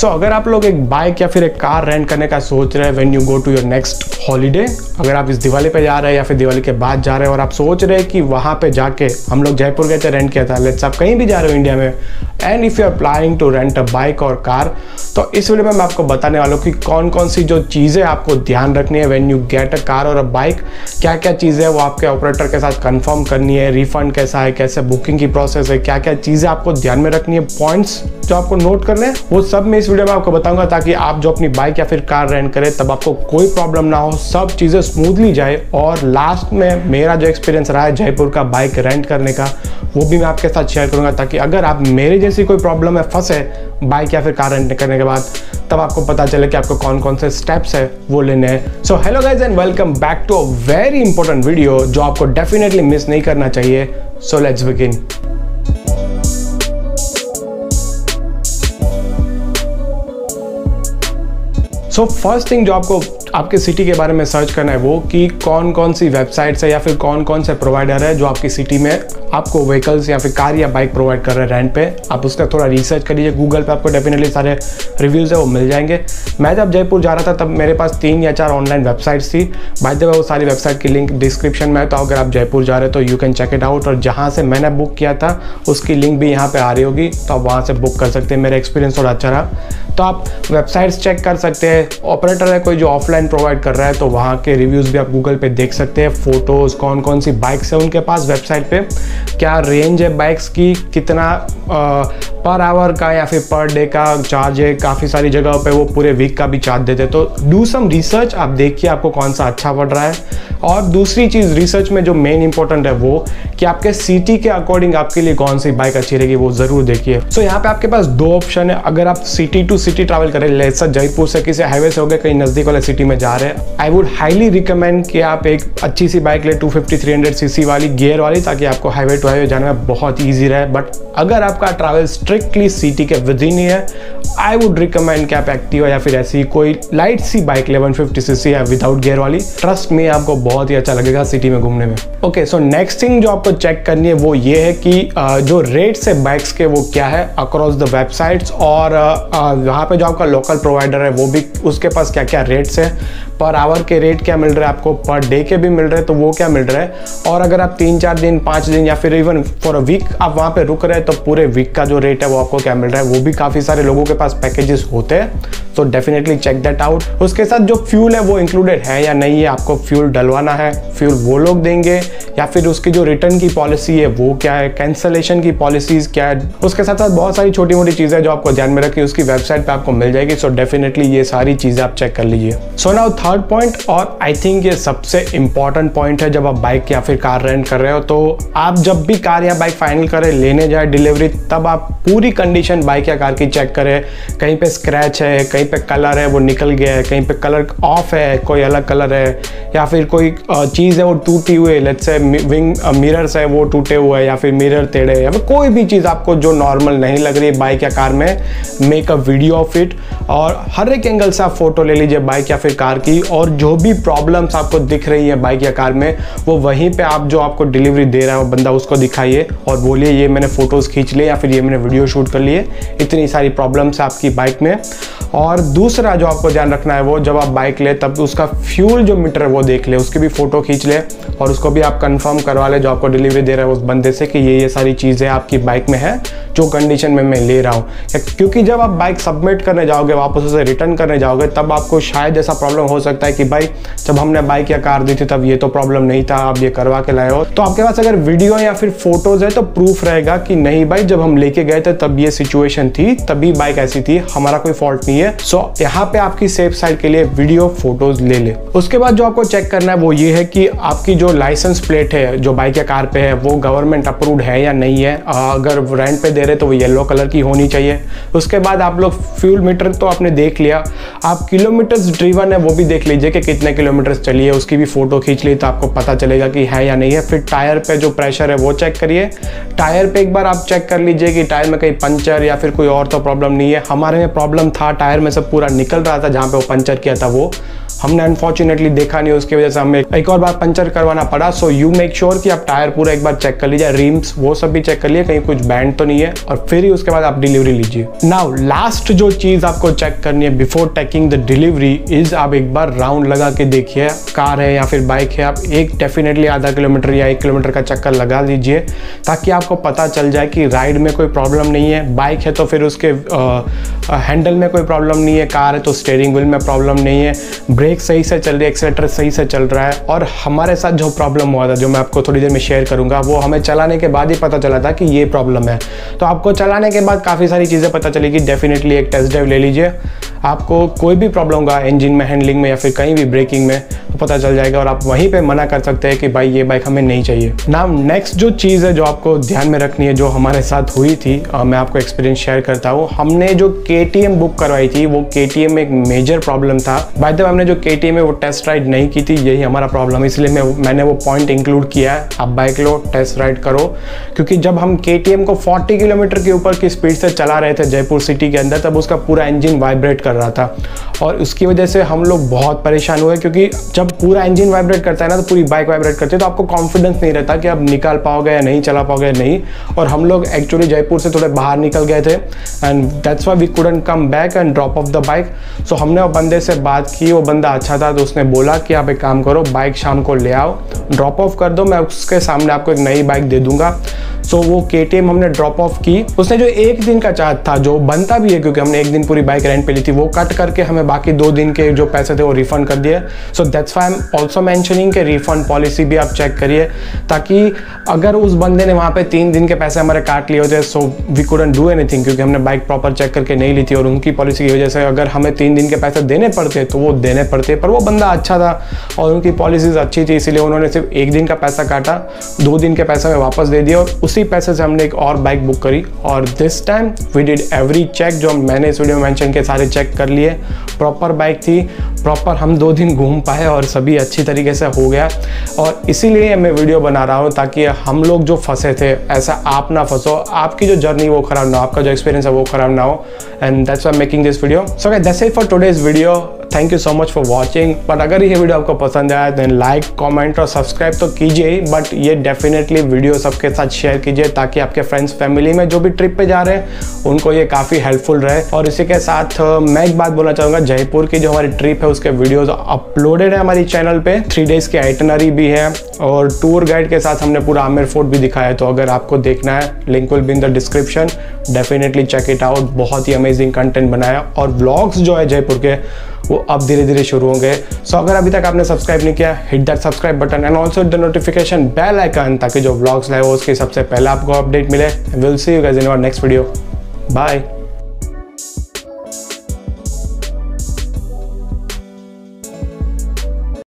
सो अगर आप लोग एक बाइक या फिर एक कार रेंट करने का सोच रहे हैं when you go to your next holiday, अगर आप इस दिवाली पे जा रहे हैं या फिर दिवाली के बाद जा रहे हैं और आप सोच रहे हैं कि वहाँ पे जाके, हम लोग जयपुर गए थे रेंट किया था, लेट्स आप कहीं भी जा रहे हो इंडिया में, and if you are planning to rent a bike और कार, तो इस वीडियो में मैं आपको बताने वाला हूँ कि कौन कौन सी जो चीज़ें आपको ध्यान रखनी है when you get a car और अ बाइक, क्या क्या चीज़ें वो आपके ऑपरेटर के साथ कन्फर्म करनी है, रिफंड कैसा है, कैसे बुकिंग की प्रोसेस है, क्या क्या चीज़ें आपको ध्यान में रखनी है, पॉइंट्स जो आपको नोट करने हैं वो सब मैं इस वीडियो में आपको बताऊंगा, ताकि आप जो अपनी बाइक या फिर कार रेंट करें तब आपको कोई प्रॉब्लम ना हो, सब चीज़ें स्मूथली जाए। और लास्ट में मेरा जो एक्सपीरियंस रहा है जयपुर का बाइक रेंट करने का वो भी मैं आपके साथ शेयर करूंगा, ताकि अगर आप मेरे जैसी कोई प्रॉब्लम में फंसे बाइक या फिर कार रेंट करने के बाद, तब आपको पता चले कि आपको कौन कौन से स्टेप्स है वो लेने हैं। So hello guys and welcome back to a very important video जो आपको डेफिनेटली मिस नहीं करना चाहिए। So let's begin. So first thing जो आपको आपके सिटी के बारे में सर्च करना है वो कि कौन कौन सी वेबसाइट्स है या फिर कौन कौन से प्रोवाइडर है जो आपकी सिटी में आपको व्हीकल्स या फिर कार या बाइक प्रोवाइड कर रहे हैं रेंट पे। आप उसका थोड़ा रिसर्च कर लीजिए, गूगल पे आपको डेफिनेटली सारे रिव्यूज़ है वो मिल जाएंगे। मैं जब जयपुर जा रहा था तब मेरे पास 3 या 4 ऑनलाइन वेबसाइट्स थी। बाय द वे वो सारी वेबसाइट की लिंक डिस्क्रिप्शन में है, तो अगर आप जयपुर जा रहे हो तो you can check it out. और जहाँ से मैंने बुक किया था उसकी लिंक भी यहाँ पर आ रही होगी, तो आप वहाँ से बुक कर सकते हैं। मेरा एक्सपीरियंस थोड़ा अच्छा रहा, तो आप वेबसाइट्स चेक कर सकते हैं। ऑपरेटर है कोई जो ऑफलाइन प्रोवाइड कर रहा है तो वहाँ के रिव्यूज़ भी आप गूगल पे देख सकते हैं, फोटोज़, कौन कौन सी बाइक्स है उनके पास वेबसाइट पे, क्या रेंज है बाइक्स की, कितना पर आवर का या फिर पर डे का चार्ज है। काफ़ी सारी जगह पे वो पूरे वीक का भी चार्ज देते हैं, तो डू सम रिसर्च, आप देखिए आपको कौन सा अच्छा पड़ रहा है। और दूसरी चीज़ रिसर्च में जो मेन इंपॉर्टेंट है वो कि आपके सिटी के अकॉर्डिंग आपके लिए कौन सी बाइक अच्छी रहेगी वो ज़रूर देखिए। सो यहाँ पे आपके पास 2 ऑप्शन है। अगर आप सिटी टू सिटी ट्रैवल करें, जैसा जयपुर से किसी हाईवे से हो गए कहीं नज़दीक वाले सिटी में जा रहे हैं, आई वुड हाईली रिकमेंड कि आप एक अच्छी सी बाइक लें 250-300 सीसी वाली, गियर वाली, ताकि आपको हाईवे टू हाईवे जाने में बहुत ईजी रहे। बट अगर आपका ट्रैवल स्ट्रिक्टली सिटी के विद इन ही है, आई वुड रिकमेंड कि आप एक्टिवा या फिर ऐसी कोई लाइट सी बाइक लें 150 सीसी या विदाउट गियर वाली। ट्रस्ट में आपको बहुत ही अच्छा लगेगा सिटी में घूमने में। ओके, सो नेक्स्ट थिंग जो आपको चेक करनी है वो ये है कि जो रेट्स है बाइक्स के वो क्या है अक्रॉस द वेबसाइट्स, और वहाँ पे जो आपका लोकल प्रोवाइडर है वो भी उसके पास क्या क्या रेट्स है, पर आवर के रेट क्या मिल रहा है आपको, पर डे के भी मिल रहे हैं तो वो क्या मिल रहा है। और अगर आप 3-4 दिन 5 दिन या फिर इवन फॉर अ वीक आप वहाँ पे रुक रहे हैं तो पूरे वीक का जो रेट है वो आपको क्या मिल रहा है, वो भी काफ़ी सारे लोगों के पास पैकेजेस होते हैं, तो डेफिनेटली चेक दैट आउट। उसके साथ जो फ्यूल है वो इंक्लूडेड है या नहीं है, आपको फ्यूल डलवाना है, फ्यूल वो लोग देंगे या फिर उसकी जो रिटर्न की पॉलिसी है वो क्या है, कैंसलेशन की पॉलिसीज़ क्या है। उसके साथ साथ बहुत सारी छोटी मोटी चीज़ें जो आपको ध्यान में रखिए उसकी वेबसाइट पर आपको मिल जाएगी, सो डेफिनेटली ये सारी चीज़ें आप चेक कर लीजिए। सो नाउ थर्ड पॉइंट, और आई थिंक ये सबसे इंपॉर्टेंट पॉइंट है जब आप बाइक या फिर कार रेंट कर रहे हो, तो आप जब भी कार या बाइक फाइनल करें, लेने जाए डिलीवरी, तब आप पूरी कंडीशन बाइक या कार की चेक करें। कहीं पे स्क्रैच है, कहीं पे कलर है वो निकल गया है, कहीं पे कलर ऑफ है, कोई अलग कलर है, या फिर कोई चीज़ है वो टूटी हुई, लेट्स से विंग मिरर्स है वो टूटे हुए हैं या फिर मिरर टेढ़े, या फिर कोई भी चीज़ आपको जो नॉर्मल नहीं लग रही है बाइक या कार में, make a video of it और हर एक एंगल से आप फोटो ले लीजिए बाइक या फिर कार की। और जो भी प्रॉब्लम्स आपको दिख रही है बाइक या कार में वो वहीं पे आप जो आपको डिलीवरी दे रहा है वो बंदा उसको दिखाइए और बोलिए ये मैंने फ़ोटोज़ खींच लिए या फिर ये मैंने वीडियो शूट कर लिए, इतनी सारी प्रॉब्लम्स है आपकी बाइक में। और दूसरा जो आपको ध्यान रखना है वो जब आप बाइक ले तब उसका फ्यूल जो मीटर है वो देख ले, उसकी भी फ़ोटो खींच ले और उसको भी आप कंफर्म करवा ले जो आपको डिलीवरी दे रहा है उस बंदे से कि ये सारी चीज़ें आपकी बाइक में है जो कंडीशन में मैं ले रहा हूँ। क्योंकि जब आप बाइक सबमिट करने जाओगे, वापस उसे रिटर्न करने जाओगे, तब आपको शायद ऐसा प्रॉब्लम हो सकता है कि भाई जब हमने बाइक या कार दी थी तब ये तो प्रॉब्लम नहीं था, आप ये करवा के लाए हो। तो आपके पास अगर वीडियो या फिर फोटोज़ है तो प्रूफ रहेगा कि नहीं भाई जब हम लेके गए थे तब ये सिचुएशन थी, तभी बाइक ऐसी थी, हमारा कोई फॉल्ट नहीं है। सो यहाँ पे आपकी सेफ साइड के लिए वीडियो फोटोज ले ले। उसके बाद जो आपको चेक करना है वो ये है कि आपकी जो लाइसेंस प्लेट है जो बाइक या कार पे है वो गवर्नमेंट अप्रूव्ड है या नहीं है। अगर रेंट पे दे रहे तो वो येलो कलर की होनी चाहिए। उसके बाद आप लोग फ्यूल मीटर तो आपने देख लिया, आप किलोमीटर्स ड्रीवन है वो भी देख लीजिए कि कितने किलोमीटर्स चलिए, उसकी भी फोटो खींच ली तो आपको पता चलेगा कि है या नहीं है। फिर टायर पे जो प्रेशर है वो चेक करिए, टायर पे एक बार आप चेक कर लीजिए कि टायर में कहीं पंचर या फिर कोई और तो प्रॉब्लम नहीं है। हमारे में प्रॉब्लम था, टायर में सब पूरा निकल रहा था जहाँ पे वो पंचर किया था वो, हमने अनफॉर्चुनेटली देखा नहीं, उसकी वजह से हमें एक और बार पंचर करवाना पड़ा। सो यू मेक श्योर कि आप टायर पूरा एक बार चेक कर लीजिए, रिम्स वो सब भी चेक कर लीजिए कहीं कुछ बैंड तो नहीं है, और फिर ही उसके बाद आप डिलीवरी लीजिए। नाउ लास्ट जो चीज आपको चेक करनी है before taking the delivery is, आप एक बार राउंड लगा के देखिए, कार है या फिर बाइक है, आप एक डेफिनेटली आधा किलोमीटर या 1 किलोमीटर का चक्कर लगा लीजिए ताकि आपको पता चल जाए कि राइड में कोई प्रॉब्लम नहीं है, बाइक है तो फिर उसके हैंडल में कोई प्रॉब्लम नहीं है, कार है तो स्टीयरिंग व्हील में प्रॉब्लम नहीं है, ब्रेक सही से चल रही है, एक्सेलेरेटर सही से चल रहा है। और हमारे साथ जो प्रॉब्लम हुआ था, जो मैं आपको थोड़ी देर में शेयर करूंगा, वो हमें चलाने के बाद ही पता चला था कि ये प्रॉब्लम है। तो आपको चलाने के बाद काफ़ी सारी चीज़ें पता चलेगी, डेफिनेटली एक टेस्ट ड्राइव ले लीजिए, आपको कोई भी प्रॉब्लम होगा इंजन में, हैंडलिंग में या फिर कहीं भी ब्रेकिंग में तो पता चल जाएगा और आप वहीं पे मना कर सकते हैं कि भाई ये बाइक हमें नहीं चाहिए। नाउ नेक्स्ट जो चीज़ है जो आपको ध्यान में रखनी है, जो हमारे साथ हुई थी, मैं आपको एक्सपीरियंस शेयर करता हूँ। हमने जो KTM बुक करवाई थी वो KTM में एक मेजर प्रॉब्लम था। बाय द वे हमने जो KTM में वो टेस्ट राइड नहीं की थी, यही हमारा प्रॉब्लम है, इसलिए मैंने वो पॉइंट इंक्लूड किया है। आप बाइक लो, टेस्ट राइड करो, क्योंकि जब हम KTM को 40 किलोमीटर के ऊपर की स्पीड से चला रहे थे जयपुर सिटी के अंदर, तब उसका पूरा इंजन वाइब्रेट कर रहा था और उसकी वजह से हम लोग बहुत परेशान हुए, क्योंकि जब पूरा इंजन वाइब्रेट करता है ना तो पूरी बाइक वाइब्रेट करती है, तो आपको कॉन्फिडेंस नहीं रहता कि आप निकाल पाओगे या नहीं, चला पाओगे या नहीं। और हम लोग एक्चुअली जयपुर से थोड़े बाहर निकल गए थे and that's why we couldn't come back and drop off the bike. So हमने वो बंदे से बात की, वो बंदा अच्छा था, तो उसने बोला कि आप एक काम करो, बाइक शाम को ले आओ, ड्रॉप ऑफ कर दो, मैं उसके सामने आपको एक नई बाइक दे दूंगा। सो वो KTM हमने ड्रॉप ऑफ की, उसने जो 1 दिन का चार्ज था, जो बनता भी है क्योंकि हमने 1 दिन पूरी बाइक रेंट पे ली थी, वो कट करके हमें बाकी 2 दिन के जो पैसे थे वो रिफंड कर दिए। So that's why I am also mentioning के रिफंड पॉलिसी भी आप चेक करिए, ताकि अगर उस बंदे ने वहाँ पे 3 दिन के पैसे हमारे काट लिए होते, so we couldn't do anything, क्योंकि हमने बाइक प्रॉपर चेक करके नहीं ली थी और उनकी पॉलिसी की वजह से अगर हमें 3 दिन के पैसे देने पड़ते तो वो देने पड़ते। पर वो बंदा अच्छा था और उनकी पॉलिसीज अच्छी थी, इसीलिए उन्होंने सिर्फ 1 दिन का पैसा काटा, 2 दिन के पैसा में वापस दे दिया और उसी पैसे से हमने एक और बाइक बुक करी। और this time we did every check, जो मैंने इस वीडियो में मेंशन के सारे चेक कर लिए, प्रॉपर बाइक थी, प्रॉपर हम 2 दिन घूम पाए और सभी अच्छी तरीके से हो गया। और इसीलिए मैं वीडियो बना रहा हूँ ताकि हम लोग जो फंसे थे ऐसा आप ना फंसो, आपकी जो जर्नी वो खराब ना हो, आपका जो एक्सपीरियंस है वो खराब ना हो, and that's why I am making this video. So guys that's it for today's video, thank you so much for watching. But अगर ये वीडियो आपको पसंद आया देन लाइक, कमेंट और सब्सक्राइब तो कीजिए ही, बट ये डेफिनेटली वीडियो सबके साथ शेयर कीजिए ताकि आपके फ्रेंड्स फैमिली में जो भी ट्रिप पे जा रहे हैं उनको ये काफ़ी हेल्पफुल रहे। और इसी के साथ मैं एक बात बोलना चाहूँगा, जयपुर की जो हमारी ट्रिप है उसके वीडियोज़ अपलोडेड है हमारी चैनल पर, 3 डेज़ की आइटनरी भी है और टूर गाइड के साथ हमने पूरा आमेर फोर्ट भी दिखाया है। तो अगर आपको देखना है, link will be in the description, definitely check it out. बहुत ही अमेजिंग कंटेंट बनाया और व्लॉग्स जो है जयपुर के वो अब धीरे धीरे शुरू होंगे। सो अगर अभी तक आपने सब्सक्राइब नहीं किया, hit that subscribe button and also the notification bell icon, ताकि जो व्लॉग्स लाए वो उसके सबसे पहले आपको अपडेट मिले। Will see you guys in our next video, bye.